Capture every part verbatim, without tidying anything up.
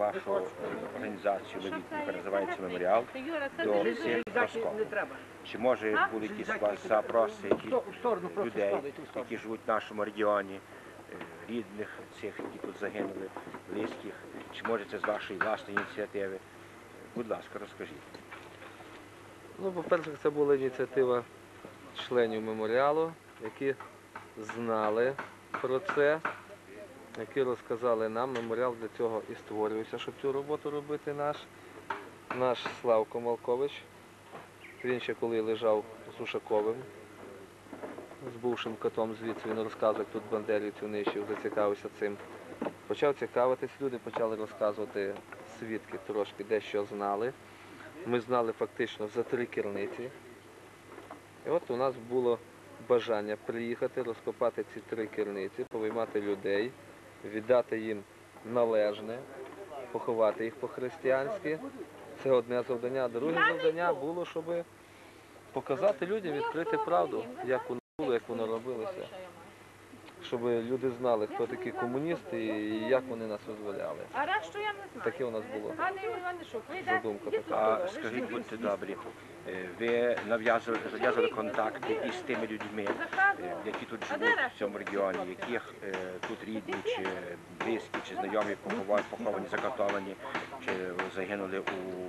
вашу організацію левітну, яка називається «Меморіал», до всіх розкопок? Чи, може, були якісь запроси людей, які живуть в нашому регіоні, рідних цих, які тут загинули, близьких, чи, може, це з вашої власної ініціативи? Будь ласка, розкажіть. Ну, по-перше, це була ініціатива членів «Меморіалу», які знали про це, які розказали нам. Меморіал для цього і створюється, щоб цю роботу робити наш. Наш Славко Малкович, він ще коли лежав з Ушаковим, з бувшим котом звідси, він розказував, тут бандерівців нищив, зацікавився цим. Почав цікавитись, люди почали розказувати свідки трошки, дещо знали. Ми знали фактично за три керниці. І от у нас було бажання приїхати, розкопати ці три керниці, повиймати людей, віддати їм належне, поховати їх по-християнськи. Це одне завдання. Друге завдання було, щоб показати людям, відкрити правду, як воно було, як воно робилося. Щоб люди знали, хто такі комуністи і як вони нас визволяли. Таке у нас було задумка така. А скажіть, будьте добрі, ви нав'язали контакти із тими людьми, які тут живуть в цьому регіоні, яких тут рідні, чи близькі, чи знайомі поховані, закатовані, чи загинули у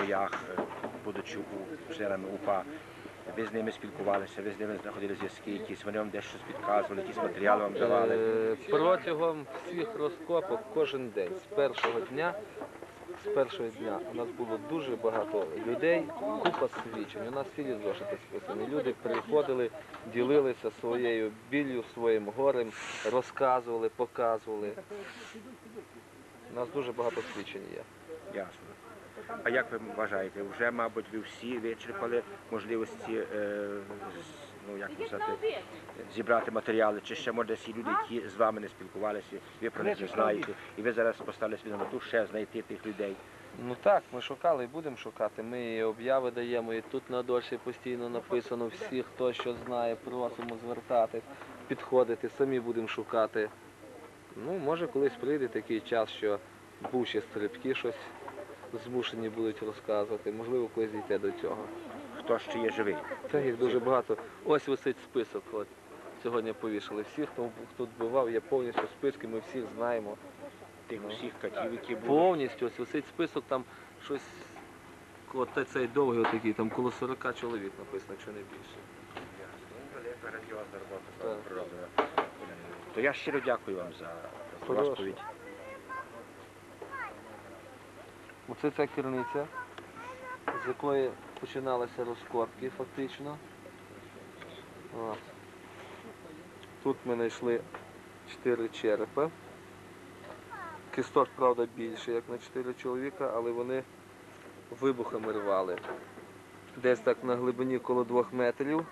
боях, будучи членами УПА. Ви з ними спілкувалися, ви з ними знаходили зв'язки якісь, вони вам дещо підказували, якісь матеріали вам давали? Протягом всіх розкопок кожен день, з першого дня, з першого дня у нас було дуже багато людей, купа свідчень, у нас цілі зошити списані. Люди приходили, ділилися своєю біллю, своїм горем, розказували, показували. У нас дуже багато свідчень є. Ясно. А як ви вважаєте, вже, мабуть, ви всі вичерпали можливості зібрати матеріали, чи ще, може, всі люди, які з вами не спілкувалися, ви про них не знаєте, і ви зараз поставили свій на мету ще знайти тих людей? Ну так, ми шукали і будемо шукати, ми і об'яви даємо, і тут на дошці постійно написано, всі, хто що знає, просимо звертатись, підходити, самі будемо шукати. Ну, може, колись прийде такий час, що бувші стрибки щось змушені будуть розказувати, можливо, колись дійде до цього. Хто ще є живий? Це їх дуже багато. Ось висить список, от сьогодні повішали. Всіх, хто тут бував, є повністю списки, ми всіх знаємо. Тих усіх котів, які були? Повністю, ось висить список, там щось, от цей довгий отакий, там коло сорока чоловік написано, якщо не більше. Велика радіозна робота пророблена. То я щиро дякую вам за розповідь. Оце ця керниця, з якої починалися розкопки фактично. От. Тут ми знайшли чотири черепа. Кісток, правда, більше, як на чотири чоловіка, але вони вибухами рвали. Десь так на глибині коло двох метрів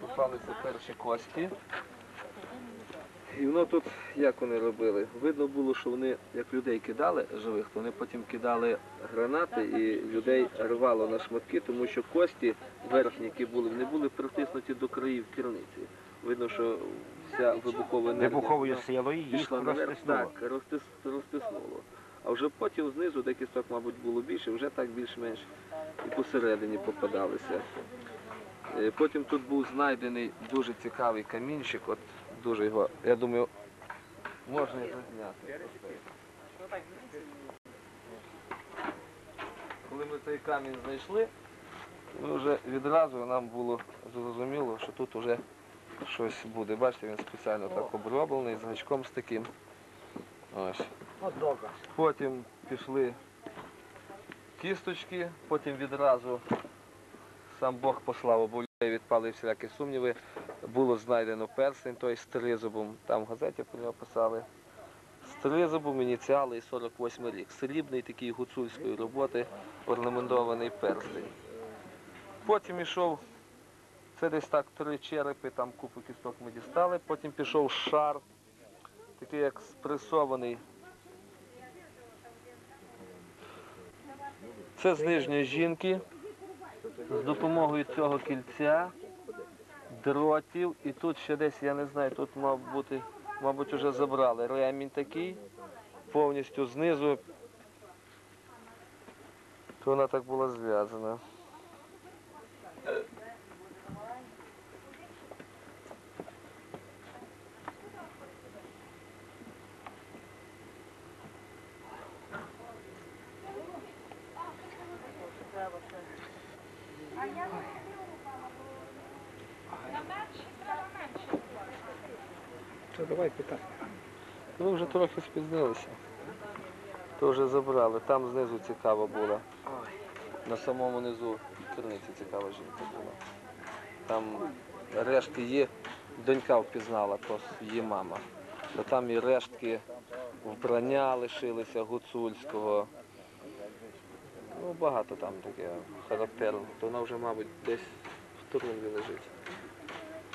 попалися перші кості. І воно тут, як вони робили, видно було, що вони, як людей кидали живих, то вони потім кидали гранати і людей рвало на шматки, тому що кості верхні, які були, вони були притиснуті до країв керниці. Видно, що вся вибухова енергія силою їх розтиснуло. А вже потім знизу, де кісток, мабуть, було більше, вже так більш-менш і посередині попадалися. Потім тут був знайдений дуже цікавий камінчик. Дуже його, я думаю, можна і зазняти. Коли ми цей камінь знайшли, ми вже відразу нам було зрозуміло, що тут вже щось буде. Бачите, він спеціально так оброблений, з гачком з таким. Ось. Потім пішли кісточки, потім відразу сам Бог послав, бо людей відпали всілякі сумніви. Було знайдено перстень, той з тризубом, там в газеті про нього писали, з тризубом, ініціали і сорок восьмий рік. Срібний такий гуцульської роботи, орнаментований перстень. Потім йшов, це десь так три черепи, там купу кісток ми дістали, потім пішов шар, такий як спресований. Це з нижньої жінки, з допомогою цього кільця, дротів, і тут ще десь, я не знаю, тут, мабуть, вже забрали. Ремінь такий, повністю знизу що вона так була зв'язана. Що, давай питання. Ви вже трохи спізнилися. То вже забрали. Там знизу цікава була. На самому низу Криниці цікава жінка була. Там рештки її, донька впізнала, то її мама. То там і рештки вбрання лишилися гуцульського. Ну, багато там таке характерно. То вона вже, мабуть, десь в Турунді лежить.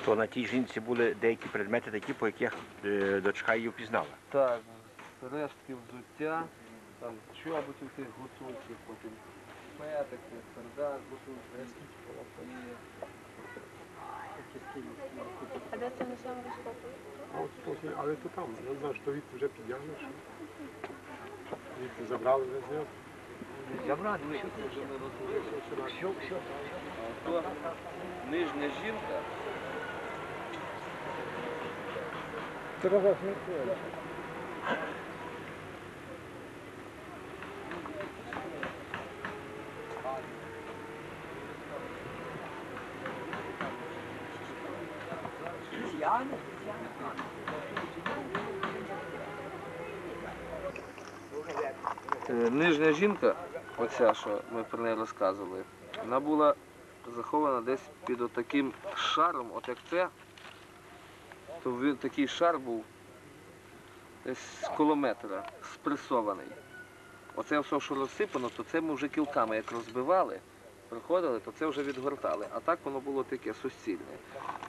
То на тій жінці були деякі предмети такі, по яких дочка її впізнала? Так, рештки взуття, там чоботів тих гуцульських, потім петики, сердак гуцульських. А де це на самому розкопі? Але то там, я не знаю, що від вже підтягнеш. Від забрали, вже зняв. Забрали, що це вже не розуміло. То нижня жінка. Це розгляд не входить. Нижня жінка, оця, що ми про неї розказували, вона була захована десь під отаким шаром, от як це. То такий шар був десь з кілометра, спресований. Оце все, що розсипано, то це ми вже кілками як розбивали, приходили, то це вже відгортали. А так воно було таке суцільне.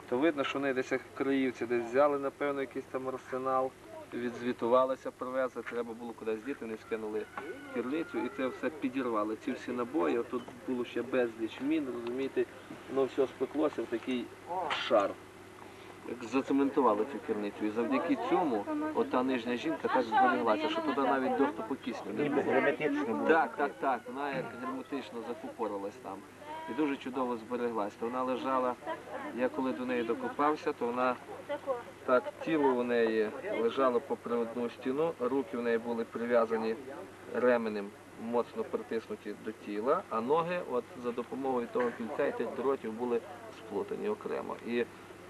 То видно, що вони десь як краївці десь взяли, напевно, якийсь там арсенал, відзвітувалися, привезли, треба було кудись діти, не скинули кірлицю і це все підірвали. Ці всі набої, тут було ще безліч мін, розумієте, воно все спеклося в такий шар. Зацементували цю керницю, і завдяки цьому ота нижня жінка так збереглася, що туди навіть доступу кисню не було. Герметично було. Так, так, так, вона як герметично закупорилась там і дуже чудово збереглась. То вона лежала, я коли до неї докопався, то вона так, тіло у неї лежало попри одну стіну, руки в неї були прив'язані ременем, моцно притиснуті до тіла, а ноги от за допомогою того кільця і тих дротів були сплутані окремо. І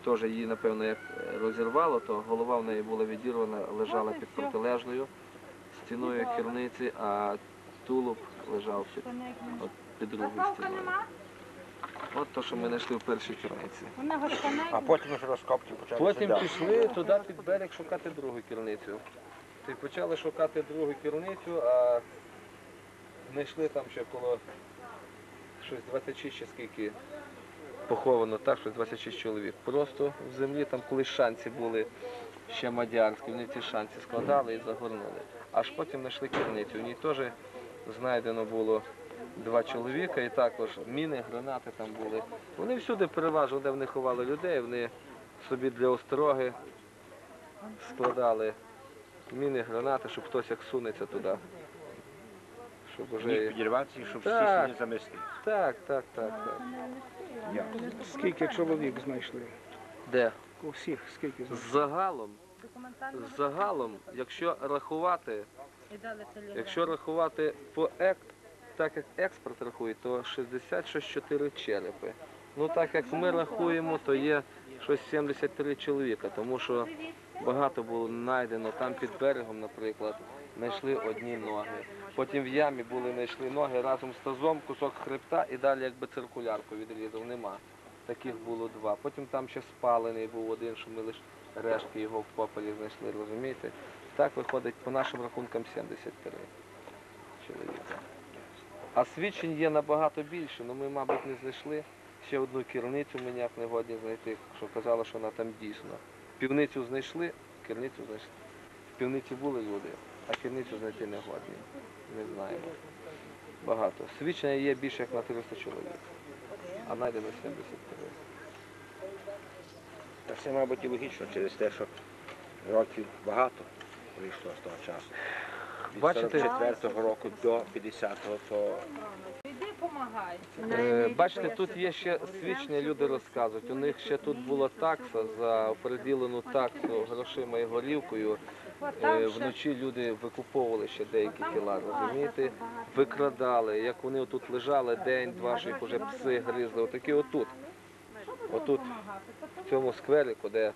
теж її, напевно, як розірвало, то голова в неї була відірвана, лежала під протилежною стіною керниці, а тулуб лежав під, от, під другою стіною. От те, що ми знайшли в першій керниці. А потім вже розкопки почали. Потім пішли туди під берег шукати другу керницю. І почали шукати другу керницю, а знайшли там ще коло щось двадцять шість чи скільки. Поховано так, що двадцять шість чоловік. Просто в землі, там колись шанці були ще мадярські, вони ці шанці складали і загорнули. Аж потім знайшли керницю. В ній теж знайдено було два чоловіка і також міни, гранати там були. Вони всюди переважно, де вони ховали людей, вони собі для остроги складали міни, гранати, щоб хтось як сунеться туди. Щоб вже підірватися, щоб всі не замислили. Так, так, так, так. Скільки чоловік знайшли? Де? У всіх скільки знайшли? Загалом, загалом, якщо рахувати, якщо рахувати по ек, так як експорт рахує, то шістдесят чотири черепи. Ну так як ми рахуємо, то є щось сімдесят три чоловіка, тому що багато було знайдено. Там під берегом, наприклад, знайшли одні ноги. Потім в ямі були, знайшли ноги разом з тазом, кусок хребта і далі якби циркулярку відрізав. Нема. Таких було два. Потім там ще спалений був один, що ми лише рештки його в попелі знайшли, розумієте? Так виходить, по нашим рахункам, сімдесят три чоловіка. А свідчень є набагато більше, але ми, мабуть, не знайшли. Ще одну керницю ми ніяк не годні знайти, що казали, що вона там дійсно. Півницю знайшли, керницю знайшли. В півниці були люди, а керницю знайти не годні. Не знаємо. Багато. Свідчення є більше, як на триста чоловік. А знайдено сімдесят три. Та все, мабуть, і логічно через те, що років багато прийшло з того часу. Від сорок четвертого року до п'ятдесятого, то Бачите, тут є ще свідчення, люди розказують. У них ще тут була такса, за приділену таксу грошима і горілкою. Вночі люди викуповували ще деякі тіла, розумієте? Викрадали, як вони отут лежали, день-два, що їх вже пси гризли. Отакі отут, отут, в цьому скверику, де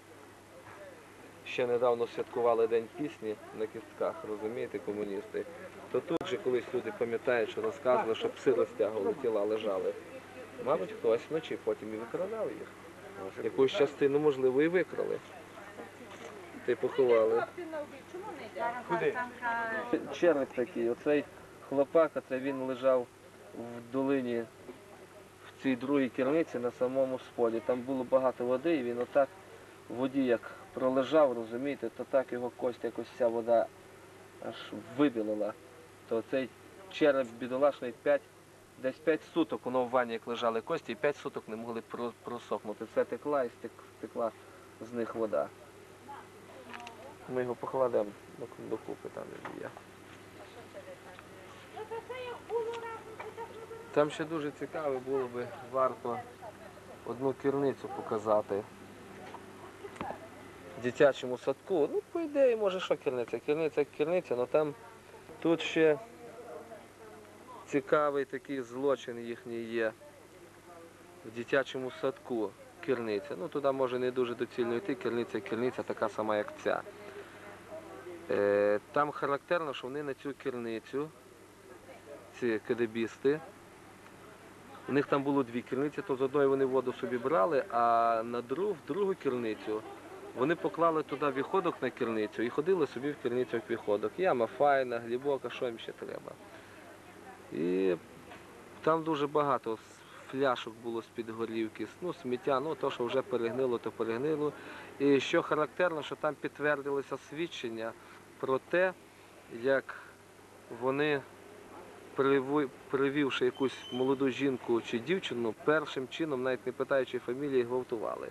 ще недавно святкували День пісні на кістках, розумієте, комуністи. То тут же колись люди пам'ятають, що розказували, що пси розтягували тіла, лежали. Мабуть, хтось вночі потім і викрадав їх. Якусь частину, можливо, і викрали. Та й поховали. Куди? Черник такий, оцей хлопак, оце він лежав в долині, в цій другій керниці на самому споді. Там було багато води, і він отак в воді як пролежав, розумієте, то так його кость, якось вся вода аж вибілила. То цей череп бідолашний п'ять, десь п'ять суток воно в ванні як лежали кості, і п'ять суток не могли просохнути. Це текла і стекла з них вода. Ми його покладемо докупи, там він є. Там ще дуже цікаво було би, варто одну керницю показати. Дитячому садку, ну, по ідеї, може, що керниця, керниця, керниця, але там, тут ще цікавий такий злочин їхній є в дитячому садку, керниця. Ну, туди може не дуже доцільно йти, керниця, керниця така сама, як ця. Е, там характерно, що вони на цю керницю, ці кадебісти, у них там було дві керниці, то з одної вони воду собі брали, а на другу, в другу керницю, вони поклали туди виходок на керницю і ходили собі в керницю в виходок. Яма файна, глибока, що їм ще треба. І там дуже багато фляшок було з-під горілки, ну, сміття, ну, то, що вже перегнило, то перегнило. І що характерно, що там підтвердилися свідчення про те, як вони, привівши якусь молоду жінку чи дівчину, першим чином, навіть не питаючи фамілії, гвалтували.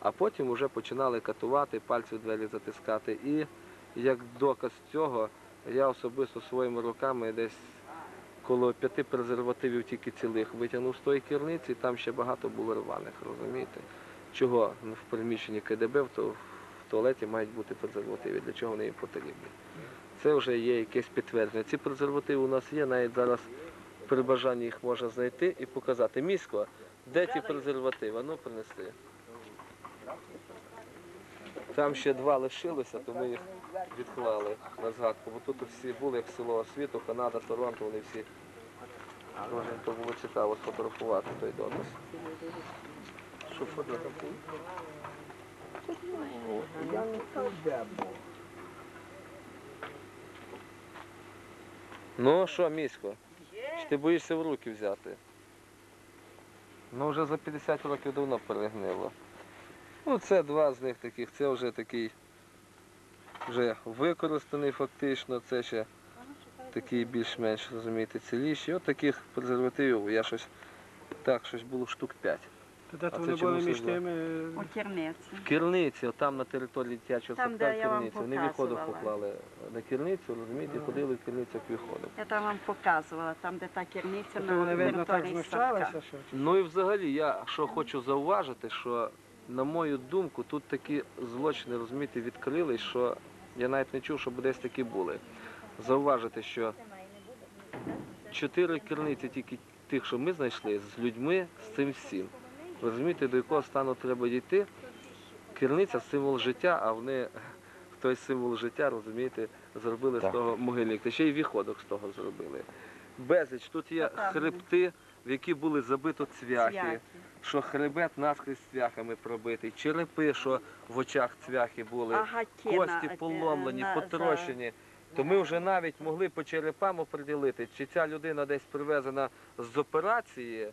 А потім вже починали катувати, пальці в двері затискати. І як доказ цього, я особисто своїми руками десь коло п'яти презервативів тільки цілих витягнув з тої керниці, і там ще багато було рваних, розумієте? Чого в приміщенні КДБ, то в туалеті мають бути презервативи, для чого вони їм потрібні? Це вже є якесь підтвердження. Ці презервативи у нас є, навіть зараз при бажанні їх можна знайти і показати. Місько, де ті презервативи? Ну, принесли. Там ще два лишилися, то ми їх відклали на згадку, бо тут всі були, як село освіту, Канада, Торонто, вони всі. То було цікаво сфотографувати той доказ. Що фотографує? Я не тебе був. Ну що, Місько, чи ти боїшся в руки взяти? Ну вже за п'ятдесят років давно перегнило. Ну, це два з них таких, це вже такий вже використаний фактично, це ще такий більш-менш, розумієте, ціліші. От таких презервативів я щось, так, щось було штук п'ять. Тоді вони були між тими? У керниці. В керниці, там на території дитячого садка керниця. Вони виходок поклали на керницю, розумієте, ходили в керницю к виходу. Я там вам показувала, там де та керниця на території садка. Ну і взагалі, я що хочу зауважити, що на мою думку, тут такі злочини, розумієте, відкрились, що я навіть не чув, щоб десь такі були. Зауважити, що чотири керниці тільки тих, що ми знайшли, з людьми, з цим всім. Ви розумієте, до якого стану треба дійти? Керниця – символ життя, а вони той символ життя, розумієте, зробили так з того могильник. Та ще й виходок з того зробили. Безліч, тут є хребти, в які були забито цвяхи, цвяхи, що хребет наскрізь цвяхами пробитий, черепи, що в очах цвяхи були, агатіна, кості поломлені, на, потрощені. За... То ми вже навіть могли по черепам оприділити, чи ця людина десь привезена з операції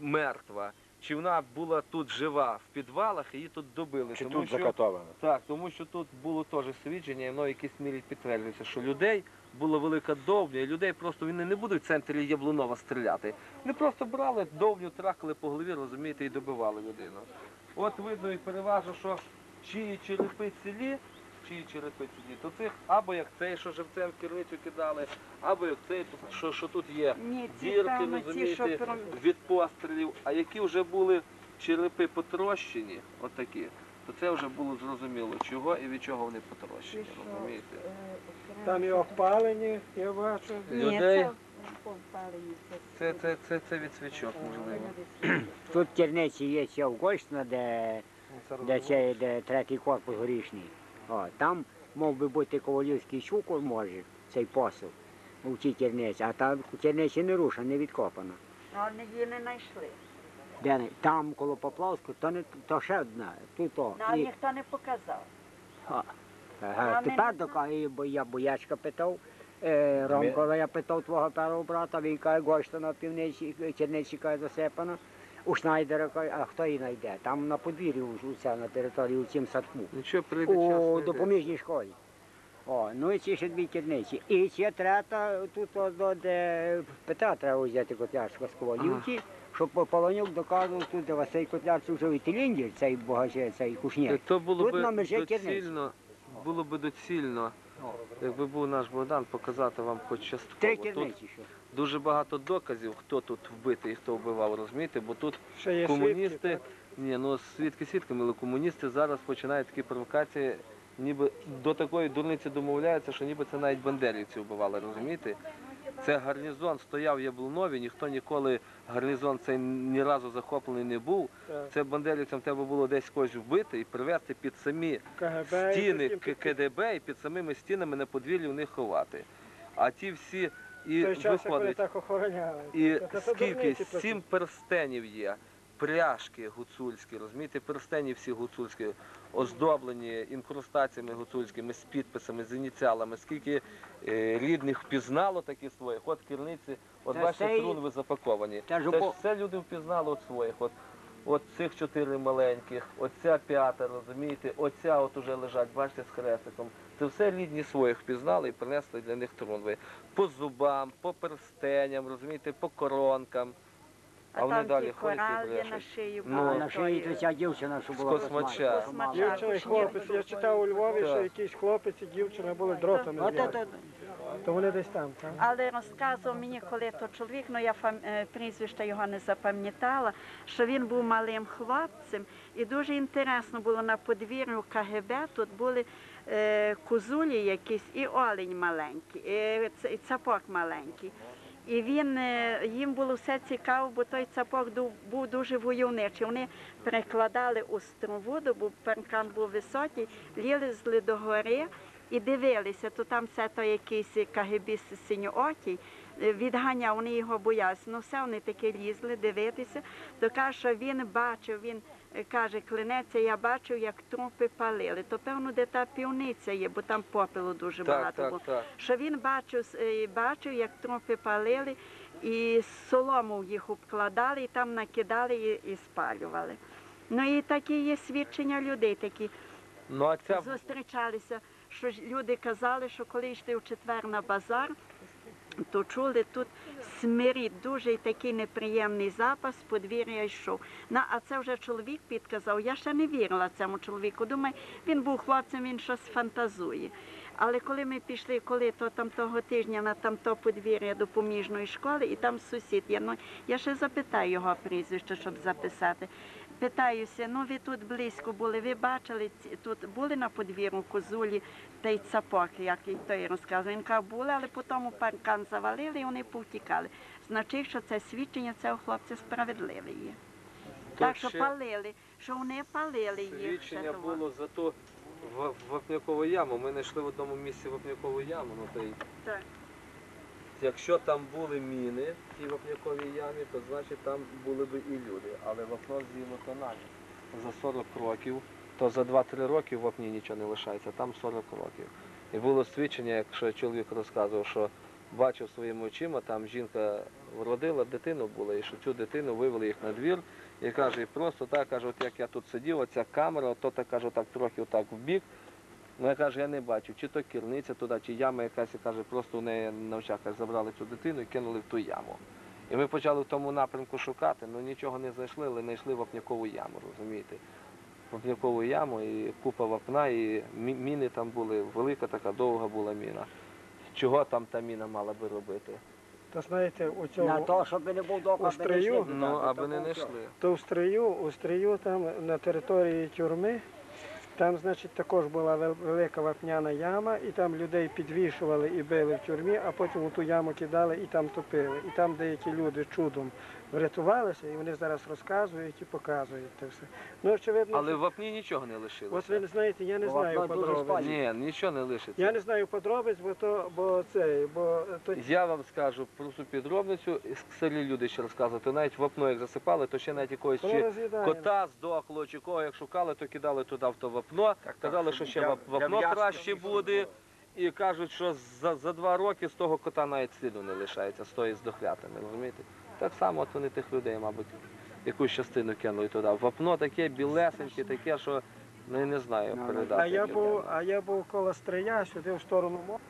мертва, чи вона була тут жива в підвалах і її тут добили. Чи тому, тут що... закатована. Так, тому що тут було теж свідчення, і воно в якійсь мірі підтверджується, що людей була велика довбня, і людей просто, вони не будуть в центрі Яблунова стріляти. Вони просто брали довбню, тракали по голові, розумієте, і добивали людину. От видно і переважно, що чиї черепи цілі, чиї черепи сюди, то цих, або як цей, що живцем в керницю кидали, або як цей, що, що тут є Ні, дірки, розумієте, ті, пром... від пострілів, а які вже були черепи потрощені, отакі, то це вже було зрозуміло, чого і від чого вони потрощені, що, розумієте? Там і опалені, я бачу. Людей. Це, це, це, це від свічок, можливо. Тут в керниці є ця вкочна, де, де, це, де третій корпус горішний. О, там мов би бути Ковалівський щукор, може, цей посил у цій керниці, а там керниці не рушена, не відкопана. А її не знайшли. Де, там, коло Поплавську, то, не, то ще одна. Тут, о, нам і... ніхто не показав. А, а, тепер, не... бо я боячка питав, Е, Ромко, я питав твого першого брата, він каже, гошта на півниці, черниці каже, засипана. У Шнайдера каже, а хто її знайде? Там на подвір'ї, на території, у цім садку. Нічого, прийде час, прийде. У допоміжній школі. О, ну і ці ще дві черниці. І ще трета, тут де Петра треба взяти Котлярська з Ковалівки, щоб Паланюк доказував, тут де Василь Котлярський жив і Тіліндір, цей богаче, цей кушнєр. Тут на межі керниці. Було б доцільно, якби був наш Богдан, показати вам хоч частково. Тут дуже багато доказів, хто тут вбитий і хто вбивав, розумієте? Бо тут комуністи, ні, ну свідки свідками, але комуністи зараз починають такі провокації, ніби до такої дурниці домовляються, що ніби це навіть бандерівці вбивали, розумієте? Це гарнізон стояв в Яблунові, ніхто ніколи, гарнізон цей ні разу захоплений не був. Це бандерівцям треба було десь когось вбити і привезти під самі стіни КДБ і під самими стінами на подвір'ї в них ховати. А ті всі і виходить, і скільки, сім перстенів є. Пряжки гуцульські, розумієте, перстені всі гуцульські, оздоблені інкрустаціями гуцульськими, з підписами, з ініціалами, скільки е, рідних впізнало такі своїх, от керниці, от бачите, трунви запаковані. Це ж все люди впізнали от своїх, от, от цих чотири маленьких, оця п'ята, розумієте, оця от уже лежать, бачите, з хрестиком. Це все рідні своїх впізнали і принесли для них трунви. По зубам, по перстеням, розумієте, по коронкам. А, а там ті кораллі на шиї були. Ну, на шиї то ця дівчина, що була космача. Дівчина і хлопець. Я читав у Львові, що якісь хлопець і дівчина були дротами зв'язані. То вони десь там, так? Але розказував мені, коли то чоловік, ну я фам... прізвища його не запам'ятала, що він був малим хлопцем. І дуже інтересно було на подвір'ю КГБ, тут були е, козулі якісь і олень маленький, і, і цапок маленький. І він, їм було все цікаво, бо той цапок був дуже войовничий. Вони перекладали остру воду, бо паркан був високий, лізли до гори і дивилися, то там все то якийсь кагебіст синьоокий, відганяв, вони його боялися. Ну все, вони таки лізли дивитися, то каже, що він бачив, він каже, клянеться, я бачив, як трупи палили. То, певно, де та півниця є, бо там попелу дуже так, багато так, було. Так. Що він бачив, бачив, як трупи палили, і солому їх обкладали, і там накидали, і, і спалювали. Ну і такі є свідчення людей, такі ну, а ця... зустрічалися, що люди казали, що коли йшли в четвер на базар, то чули, тут смирід, дуже такий неприємний запах, з подвір'я йшов. На, а це вже чоловік підказав, я ще не вірила цьому чоловіку, думаю, він був хлопцем, він щось фантазує. Але коли ми пішли, коли то там того тижня на тамто подвір'я допоміжної школи, і там сусід, я, ну, я ще запитаю його прізвище, щоб записати. Питаюся, ну ви тут близько були, ви бачили, тут були на подвір'ю козулі та й цапок, як і той розказує. Він каже, були, але потім паркан завалили і вони повтікали. Значить, що це свідчення цього хлопця справедливе є. То так, що палили, що вони палили їх. Свідчення було за ту вапнякову яму. Ми знайшли в одному місці вапнякову яму. Ну, той... Так. Якщо там були міни в цій вапняковій ямі, то значить там були б і люди. Але вапно з'їло тонами. За сорок років, то за два-три роки в вапні нічого не лишається, там сорок років. І було свідчення, якщо чоловік розказував, що бачив своїми очима, там жінка вродила, дитину була, і що цю дитину вивели їх на двір. І каже, і просто так, каже, от як я тут сидів, оця камера, ото так, каже, так трохи отак вбік. Вона каже, я не бачу, чи то керниця туди, чи яма якась, і каже, просто у неї на очах забрали цю дитину і кинули в ту яму. І ми почали в тому напрямку шукати, але нічого не знайшли, але знайшли вапнякову яму, розумієте. вапнякову яму, і купа вапна, і міни там були, велика така, довга була міна. Чого там та міна мала би робити? Та знаєте, у цьому... На то, щоб не був доказ, аби не йшли. Ну, аби не йшли. То у Стрию, у Стрию там на території тюрми, там, значить, також була велика вапняна яма, і там людей підвішували і били в тюрмі, а потім у ту яму кидали і там топили. І там деякі люди чудом врятувалися, і вони зараз розказують і показують це все. Ну, очевидно, але в вапні нічого не лишилося. Ось ви знаєте, я не знаю подробиць. Ні, нічого не лишиться. Я не знаю подробиць, бо то, бо це, бо то... Я вам скажу про цю підробницю, старі люди ще розказують, то навіть вапно, як засипали, то ще навіть якогось кота здохло, чи кого, як шукали, то кидали туди в то вапно, казали, що ще вапно краще буде. І кажуть, що за два роки з того кота навіть сліду не лишається, з тої здохлятини, розумієте? Так само от вони тих людей, мабуть, якусь частину кинули туди. Вапно таке білесеньке, таке, що ну, не знаю, передати. А я був, а я був коло Стрия, сюди в сторону моря.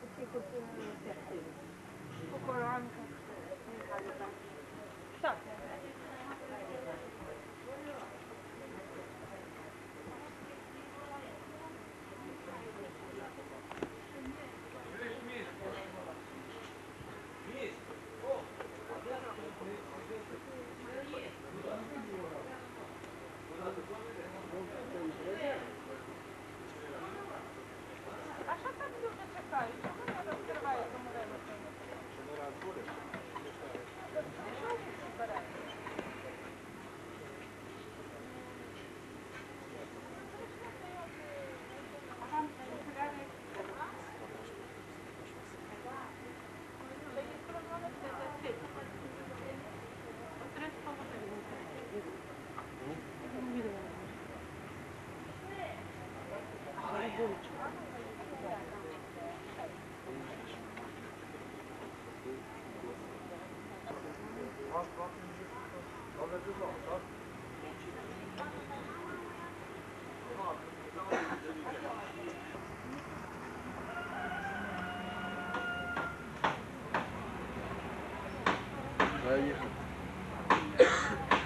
Заехать. Здесь,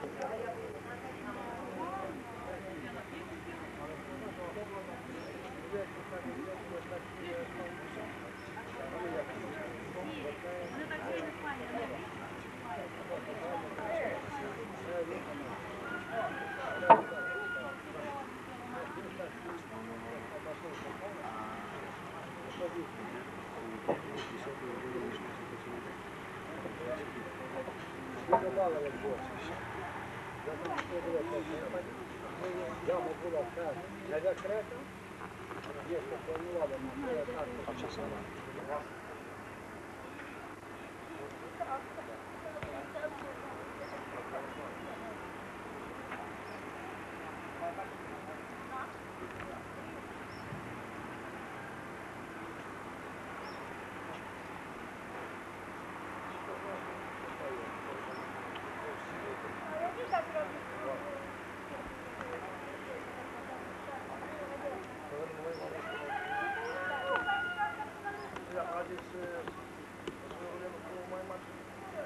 в свое время, был мой мальчик.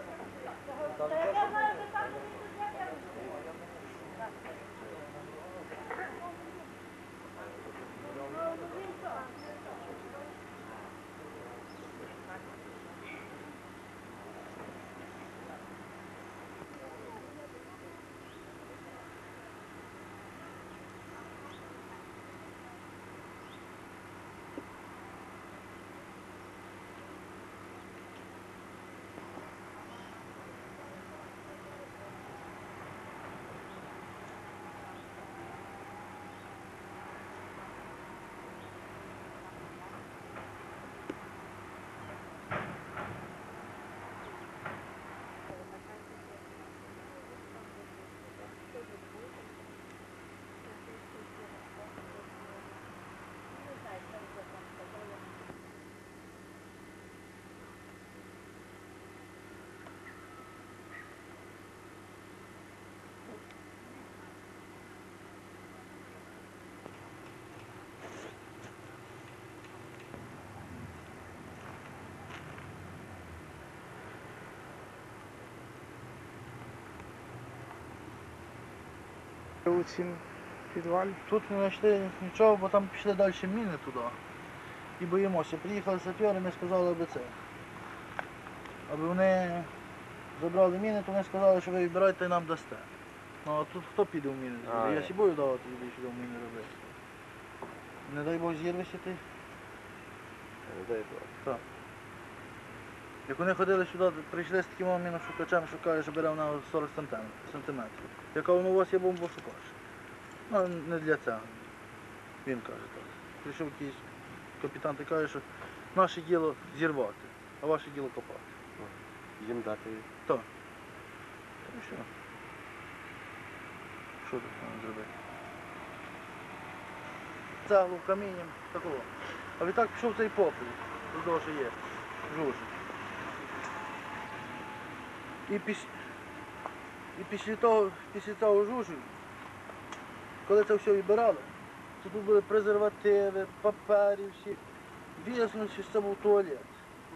у цім підвалі? Тут не знайшли нічого, бо там пішли далі міни туди. І боїмося. Приїхали сапери, ми сказали, аби це. Аби вони забрали міни, то вони сказали, що ви вибирайте і нам дасте. Ну а тут хто піде в міни? А, я сібою давати, і більше в міни робити. Не дай Бог зірвися ти. Не дай Бог. Так. Як вони ходили сюди, прийшли з таким міношукачем, шукали, що бере вона сорок сантиметрів. Яка воно у вас є бомбошукач? Ну, не для цього. Він каже так. Прийшов якийсь капітан і каже, що наше діло зірвати, а ваше діло копати. Їм дати її? Так. Ну що? Що тут нам зробити? Цеглу, камінням, такого. А відтак пішов цей попіл, тут що є, жужик. І, піс... і після того, після цього жужу, коли це все вибирали, тут були презервативи, папери всі. Вияснилося, що це був туалет.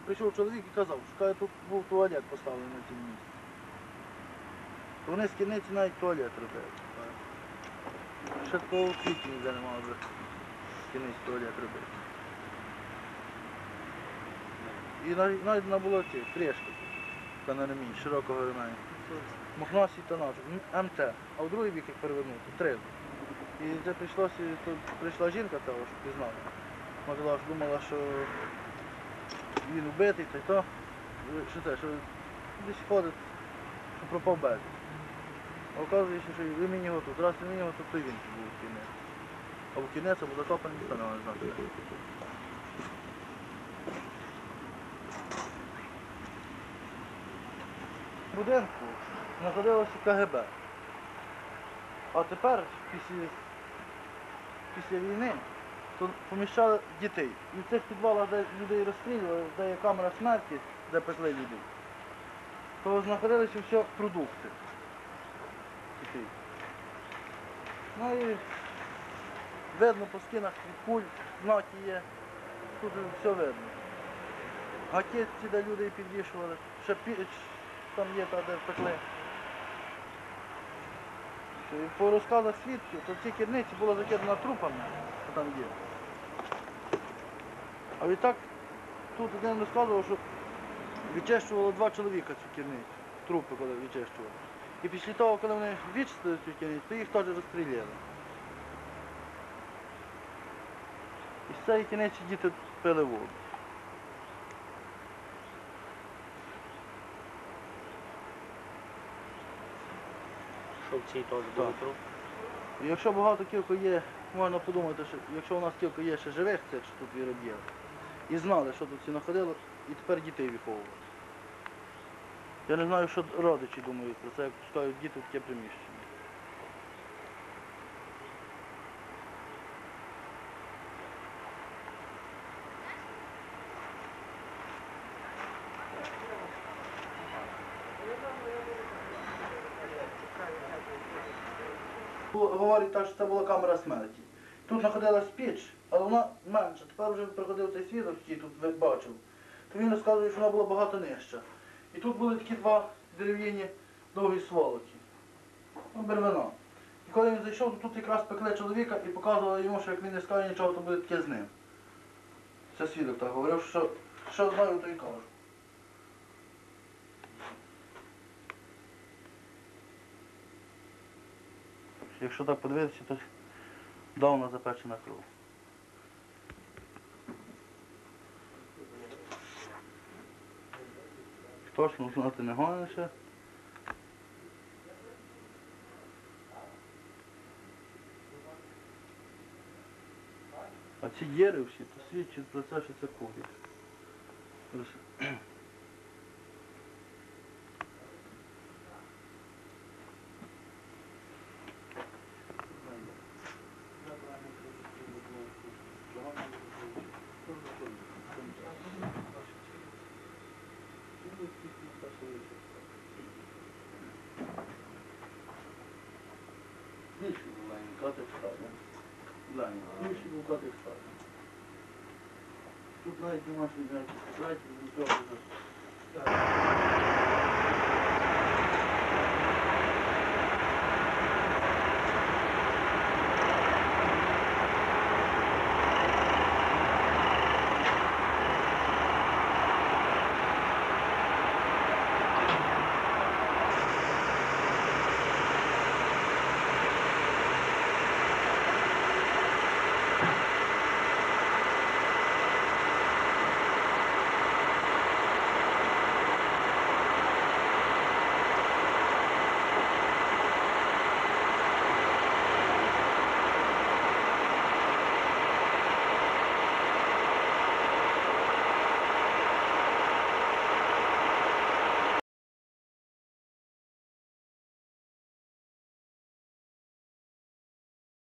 Прийшов чоловік і казав, що тут був туалет поставлений на цьому місці. Вони з кінниці навіть туалет робили. Ще такого в світі ніде не мало би з кінниці туалет робити. І навіть було ці кришки. На ремінь, широкого ремені. Махнувся таночок, МТ, а в другий бік, як перевернути, три. І це прийшлося, тут прийшла жінка того, що пізнала. Могла, думала, що він убитий, та й то, що це, що десь ходить, що пропав безвісти. А оказується, що і він його тут, раз він його тут, то й він був в кінець. А в кінець або закопаний, ніхто не знає. В будинку знаходилося КГБ, а тепер, після, після війни, то поміщали дітей. І в цих підвалах, де людей розстрілювали, де є камера смерті, де пекли людей, то знаходилися всі продукти дітей. Ну і видно по стінах від куль, знаки є, тут все видно. Гакетці, де людей підвішували, ще піч. Там є та, де пекли. По розказах свідків, то ці керниці була закидана трупами, що там є. А відтак тут один розказував, що відчищувало два чоловіка цю керницю, трупи коли відчищували. І після того, коли вони відчистили цю керницю, то їх теж розстріляли. І з цієї керниці діти пили воду. Якщо багато кілька є, можна подумати, що якщо у нас кілька є ще живих, це що тут вироб'є, і знали, що тут всі знаходили, і тепер дітей виховували. Я не знаю, що родичі думають про це, як пускають діти в таке приміщення. Говорять так, що це була камера смерті. Тут знаходилась піч, але вона менша. Тепер вже приходив цей свідок, який тут бачив. То він розказує, що вона була багато нижча. І тут були такі два дерев'яні довгі сволоки. Ну, бервина. І коли він зайшов, то тут якраз пекли чоловіка і показували йому, що як він не скаже нічого, то буде таке з ним. Це свідок так говорив, що що знаю, то й кажу. Якщо так подивитися, то давно запечена кров. Точно знати не гоніше. А ці діри всі, то свідчать про це, що це кулі. Тут навіть немає, що навіть тратів, нічого.